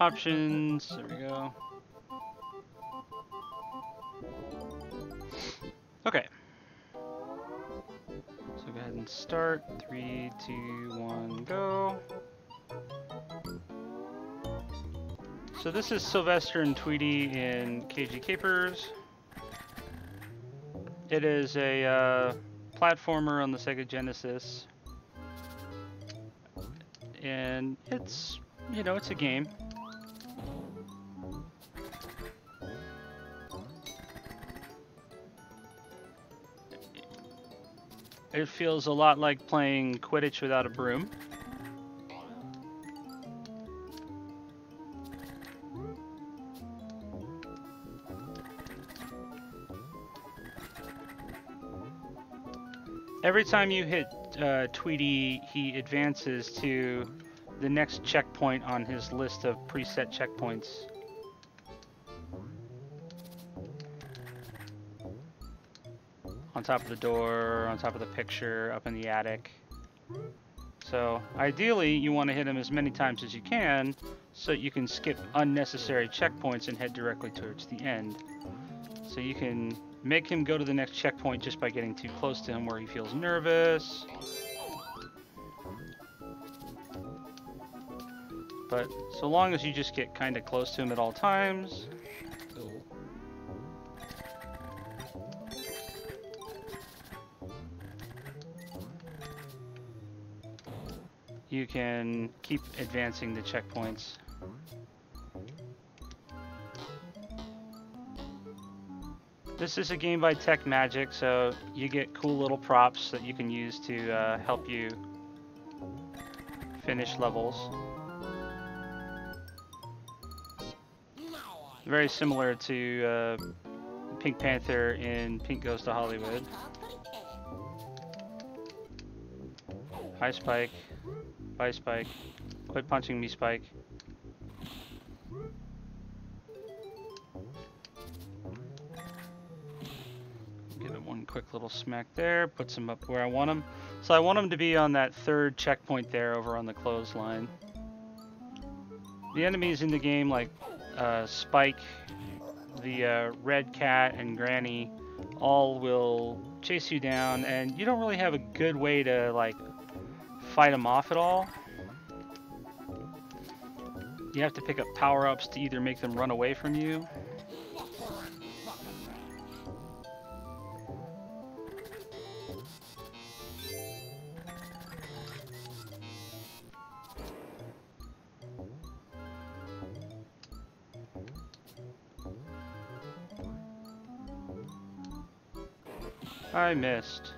Options, there we go. Okay. So go ahead and start. 3, 2, 1, go. So this is Sylvester and Tweety in Cagey Capers. It is a platformer on the Sega Genesis. And it's, you know, it's a game. It feels a lot like playing Quidditch without a broom. Every time you hit Tweety, he advances to the next checkpoint on his list of preset checkpoints. On top of the door, on top of the picture, up in the attic. So ideally, you want to hit him as many times as you can, so that you can skip unnecessary checkpoints and head directly towards the end. So you can make him go to the next checkpoint just by getting too close to him where he feels nervous. But so long as you just get kind of close to him at all times. You can keep advancing the checkpoints. This is a game by TekMagic, so you get cool little props that you can use to help you finish levels. Very similar to Pink Panther in Pink Goes to Hollywood. Hi, Spike. Bye, Spike. Quit punching me, Spike. Quick little smack there, puts him up where I want him. So I want him to be on that third checkpoint there over on the clothesline. The enemies in the game, like Spike, the Red Cat, and Granny, all will chase you down, and you don't really have a good way to like fight them off at all. You have to pick up power-ups to either make them run away from you, I missed.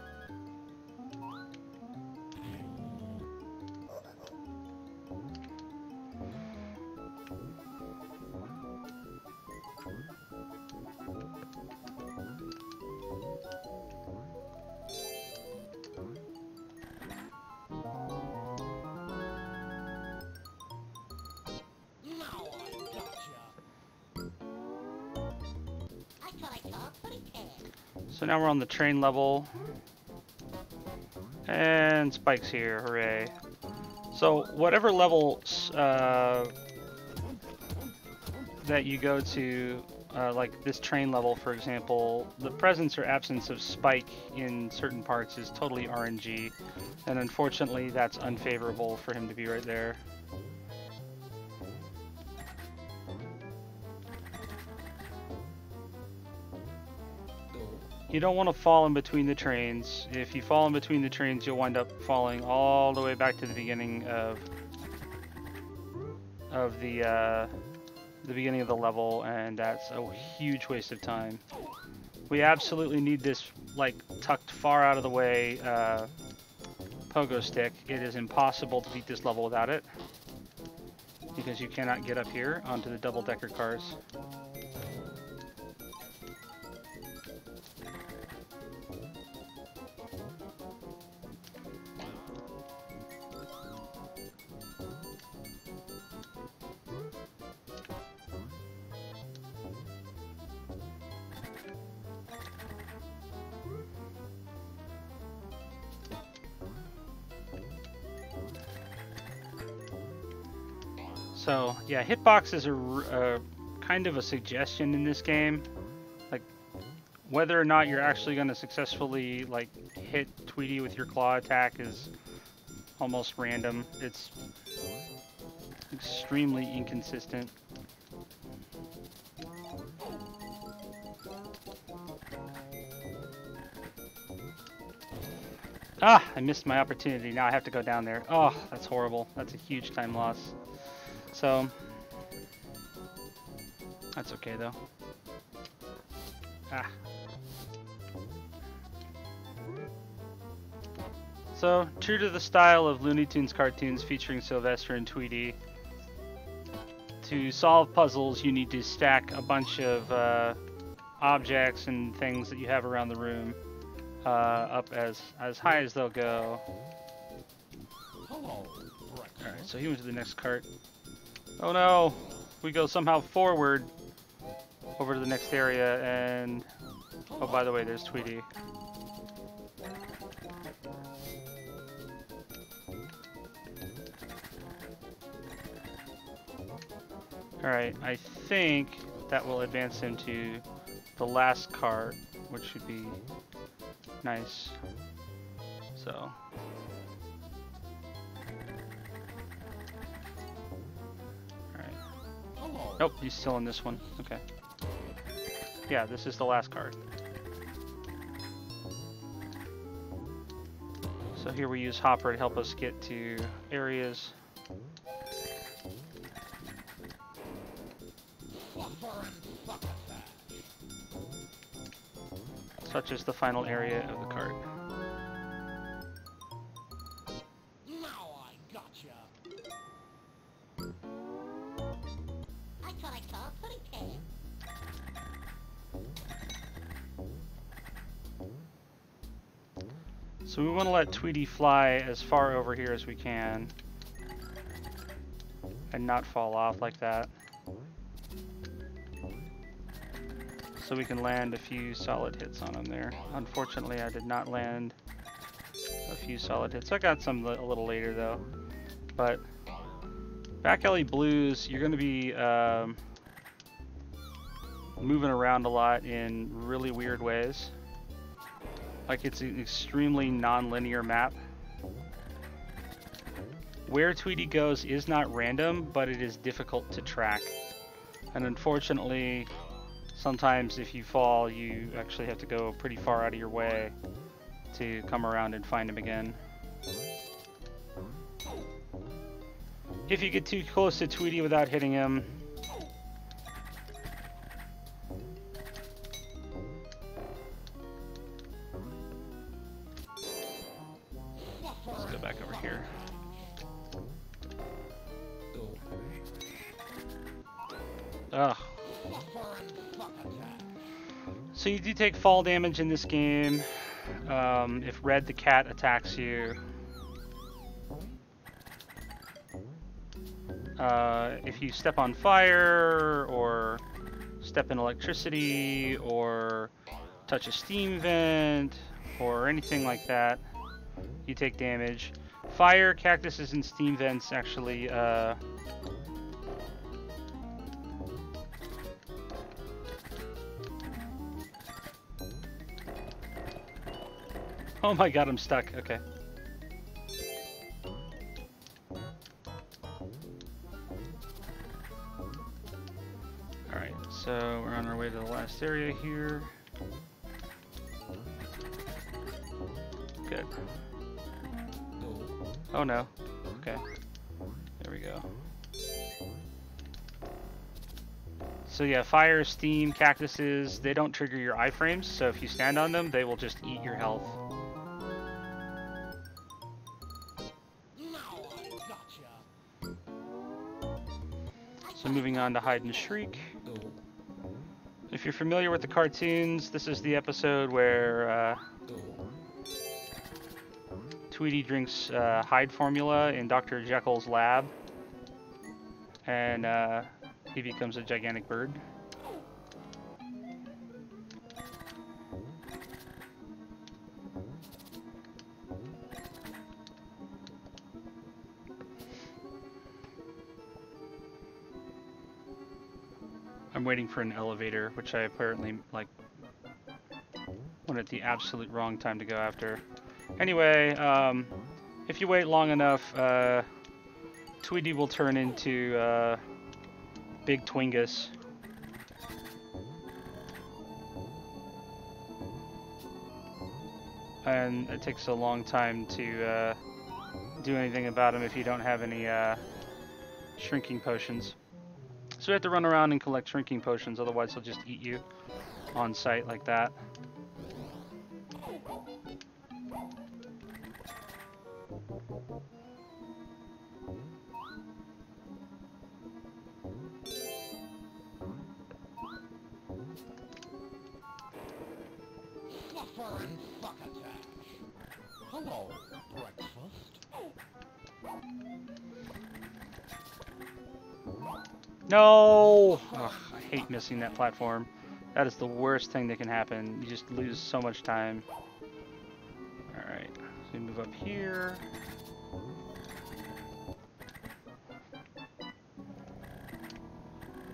So now we're on the train level, and Spike's here, hooray. So whatever level that you go to, like this train level for example, the presence or absence of Spike in certain parts is totally RNG, and unfortunately that's unfavorable for him to be right there. You don't want to fall in between the trains. If you fall in between the trains, you'll wind up falling all the way back to the beginning of the beginning of the level, and that's a huge waste of time. We absolutely need this like tucked far out of the way pogo stick. It is impossible to beat this level without it because you cannot get up here onto the double-decker cars. So yeah, hitboxes are kind of a suggestion in this game, like whether or not you're actually going to successfully like hit Tweety with your claw attack is almost random. It's extremely inconsistent. Ah, I missed my opportunity. Now I have to go down there. Oh, that's horrible. That's a huge time loss. So, that's okay though. Ah. So, true to the style of Looney Tunes cartoons featuring Sylvester and Tweety, to solve puzzles you need to stack a bunch of objects and things that you have around the room. Up as high as they'll go. Hello. Alright, so he went to the next cart. Oh no! We go somehow forward over to the next area and... Oh, by the way, there's Tweety. Alright, I think that will advance him to the last cart, which should be... nice. So. Alright. Nope, he's still in this one. Okay. Yeah, this is the last card. So here we use Hopper to help us get to areas. Such as the final area of the cart. Now I gotcha. I thought I saw a pudding cake. So we want to let Tweety fly as far over here as we can and not fall off like that. So we can land a few solid hits on him there. Unfortunately, I did not land a few solid hits. I got some a little later though. But Back Alley Blues, you're going to be moving around a lot in really weird ways. Like it's an extremely non-linear map. Where Tweety goes is not random, but it is difficult to track. And unfortunately, sometimes if you fall, you actually have to go pretty far out of your way to come around and find him again. If you get too close to Tweety without hitting him, let's go back over here. Ugh. So you do take fall damage in this game if Red the cat attacks you. If you step on fire or step in electricity or touch a steam vent or anything like that, you take damage. Fire, cactuses, and steam vents actually oh my god, I'm stuck. Okay. Alright, so we're on our way to the last area here. Good. Oh no. Okay. There we go. So yeah, fire, steam, cactuses, they don't trigger your iframes, so if you stand on them, they will just eat your health. So moving on to Hide and Shriek. If you're familiar with the cartoons, this is the episode where Tweety drinks Hyde formula in Dr. Jekyll's lab, and he becomes a gigantic bird. I'm waiting for an elevator, which I apparently, like, went at the absolute wrong time to go after. Anyway, if you wait long enough, Tweety will turn into Big Twingus. And it takes a long time to do anything about him if you don't have any shrinking potions. So you have to run around and collect shrinking potions, otherwise he'll just eat you on sight like that. Hello, breakfast. No! Ugh, I hate missing that platform. That is the worst thing that can happen. You just lose so much time. Alright, so we move up here.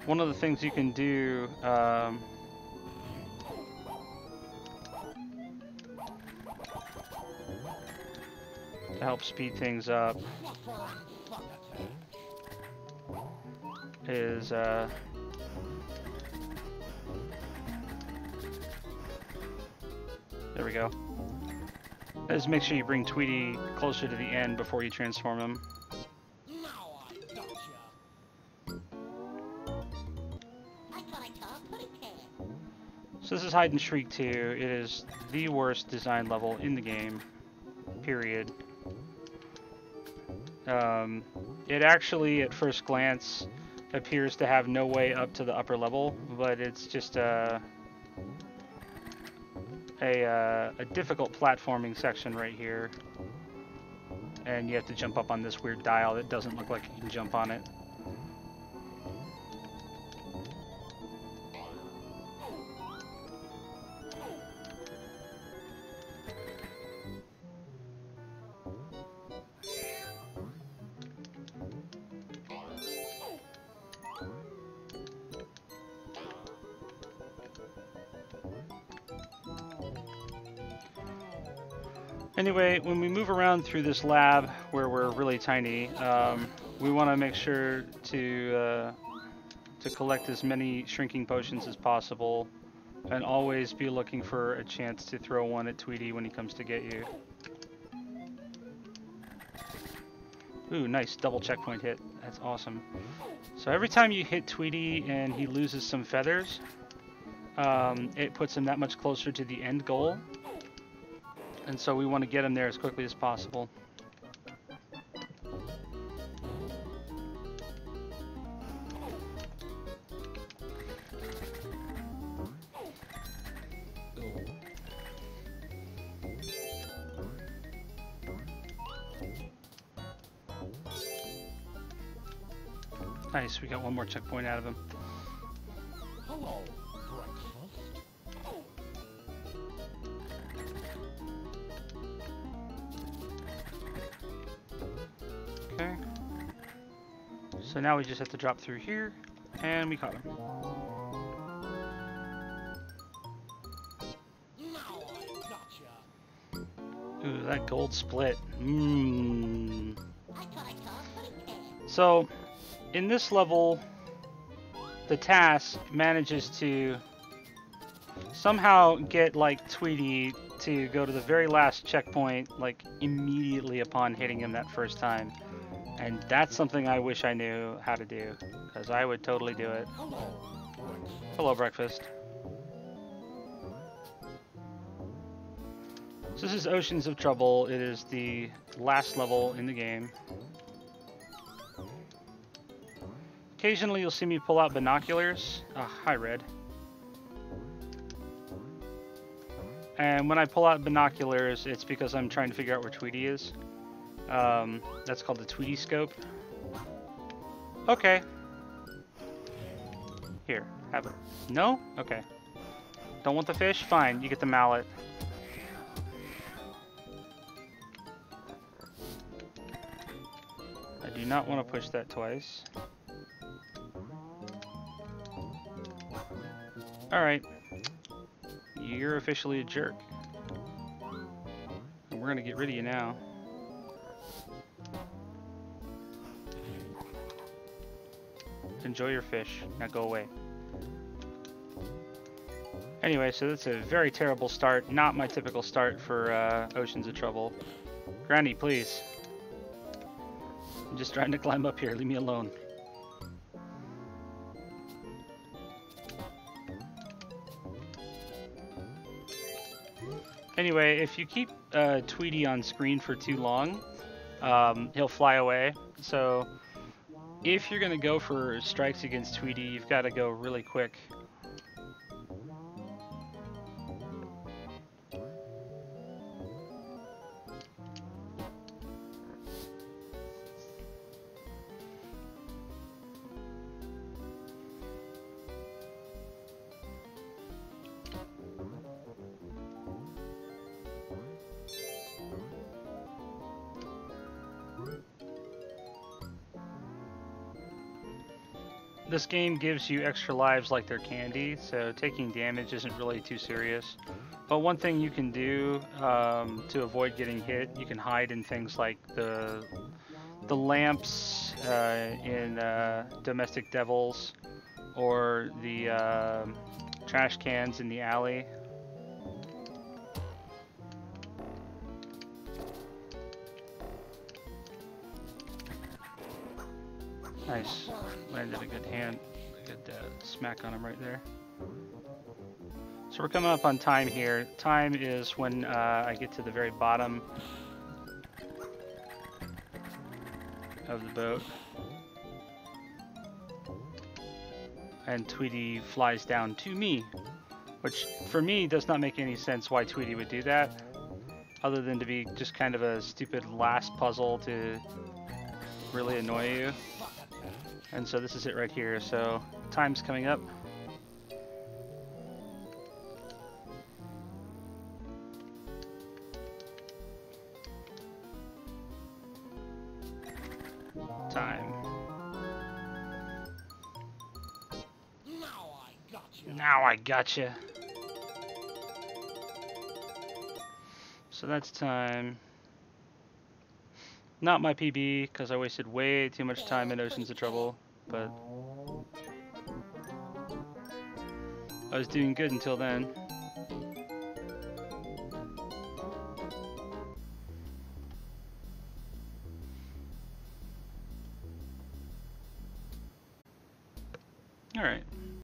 One of the things you can do, to help speed things up is there we go. Just make sure you bring Tweety closer to the end before you transform him. So this is Hide and Shriek 2. It is the worst design level in the game, period. It actually, at first glance, appears to have no way up to the upper level, but it's just a difficult platforming section right here, and you have to jump up on this weird dial that doesn't look like you can jump on it. Anyway, when we move around through this lab where we're really tiny, we want to make sure to collect as many shrinking potions as possible, and always be looking for a chance to throw one at Tweety when he comes to get you. Ooh, nice double checkpoint hit. That's awesome. So every time you hit Tweety and he loses some feathers, it puts him that much closer to the end goal. And so we want to get him there as quickly as possible. Nice, we got one more checkpoint out of him. Hello. So now we just have to drop through here, and we caught him. Ooh, that gold split. Mmm. So, in this level, the task manages to somehow get, like, Tweety to go to the very last checkpoint, like, immediately upon hitting him that first time. And that's something I wish I knew how to do, because I would totally do it. Hello, breakfast. So this is Oceans of Trouble. It is the last level in the game. Occasionally you'll see me pull out binoculars. Ah, hi, Red. And when I pull out binoculars, it's because I'm trying to figure out where Tweety is. That's called the Tweety Scope. Okay. Here, have it. No? Okay. Don't want the fish? Fine, you get the mallet. I do not want to push that twice. Alright. You're officially a jerk. And we're gonna get rid of you now. Enjoy your fish. Now go away. Anyway, so that's a very terrible start. Not my typical start for Oceans of Trouble. Granny, please. I'm just trying to climb up here. Leave me alone. Anyway, if you keep Tweety on screen for too long, he'll fly away. So if you're going to go for strikes against Tweety, you've got to go really quick. This game gives you extra lives like they're candy, so taking damage isn't really too serious. But one thing you can do to avoid getting hit, you can hide in things like the lamps in Domestic Devils, or the trash cans in the alley. Nice. Landed a good hand. A good smack on him right there. So we're coming up on time here. Time is when I get to the very bottom of the boat. And Tweety flies down to me. Which, for me, does not make any sense why Tweety would do that. Other than to be just kind of a stupid last puzzle to really annoy you. And so this is it right here, so time's coming up. Time. Now I gotcha. Now I gotcha. So that's time. Not my PB, because I wasted way too much time in Oceans of Trouble, but I was doing good until then. Alright.